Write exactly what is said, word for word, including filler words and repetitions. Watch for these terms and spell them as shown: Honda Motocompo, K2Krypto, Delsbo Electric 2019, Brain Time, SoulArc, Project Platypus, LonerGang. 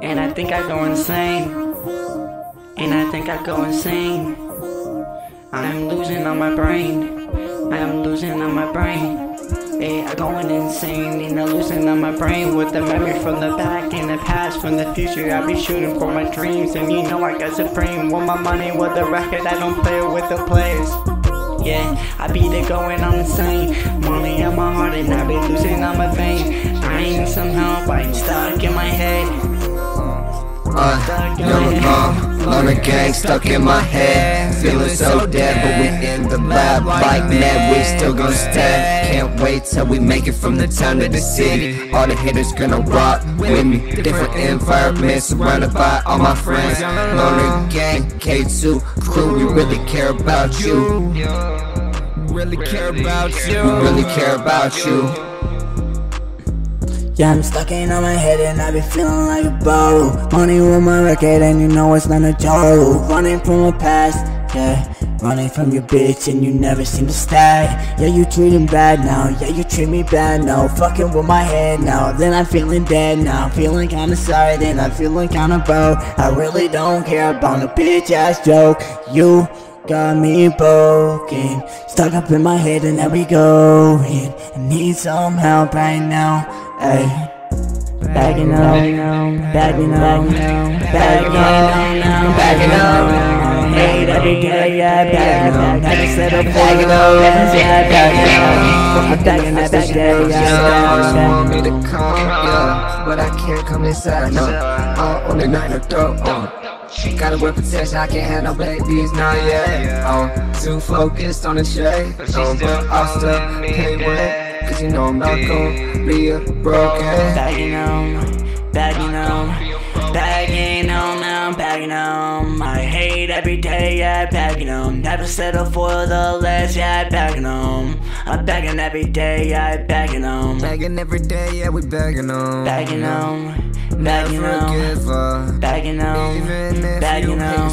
And I think I go insane. And I think I go insane. I'm losing on my brain. I'm losing on my brain. Hey, I'm going insane, and I'm losing on my brain. With the memory from the back and the past, from the future, I be shooting for my dreams. And you know I got supreme, with my money, with the record, I don't play with the players. Yeah, I be the going, I'm insane. Money on my heart and I be losing on my vein. I ain't somehow, but I'm stuck in my head. Uh, young mom, on a gang, stuck in my head. Feeling so dead, but we in the lab like mad, we still gon' stay. Can't wait till we make it from the town to the city. All the haters gonna rock with me. Different environments, surrounded by all my friends. Loner gang, K two, crew, we really care about you. Really care about you. We really care about you. Yeah, I'm stuck in on my head and I be feeling like a bottle. Money with my record and you know it's not a joke. Running from my past, yeah. Running from your bitch and you never seem to stag. Yeah, you treating bad now, yeah, you treat me bad now. Fucking with my head now, then I'm feeling dead now. Feeling kinda sorry, then I'm feeling kinda broke. I really don't care about no bitch ass joke. You got me broken, stuck up in my head and there we go. I need some help right now. Ay, bagging up, bagging up, bagging up, bagging up. Made every day, yeah, bagging up. Never said I'm bagging up, yeah, bagging up. Bagging that bitch, yeah, yeah. You want me to come, yeah, but I can't come inside, no. Oh, only night I throw, oh. Gotta work protection, I can't handle babies, not yet. Oh, too focused on the shade. Oh, but I'll still pay rent, cause you know I'm not gon' be a broken. Bagging on, bagging on, bagging on, I'm bagging on. I hate every day, yeah, bagging on. Never settle for the less, yeah, bagging on. I'm bagging every day, yeah, bagging on. Bagging every day, yeah, we bagging on. Bagging on. Bagging on, bagging on, bagging on.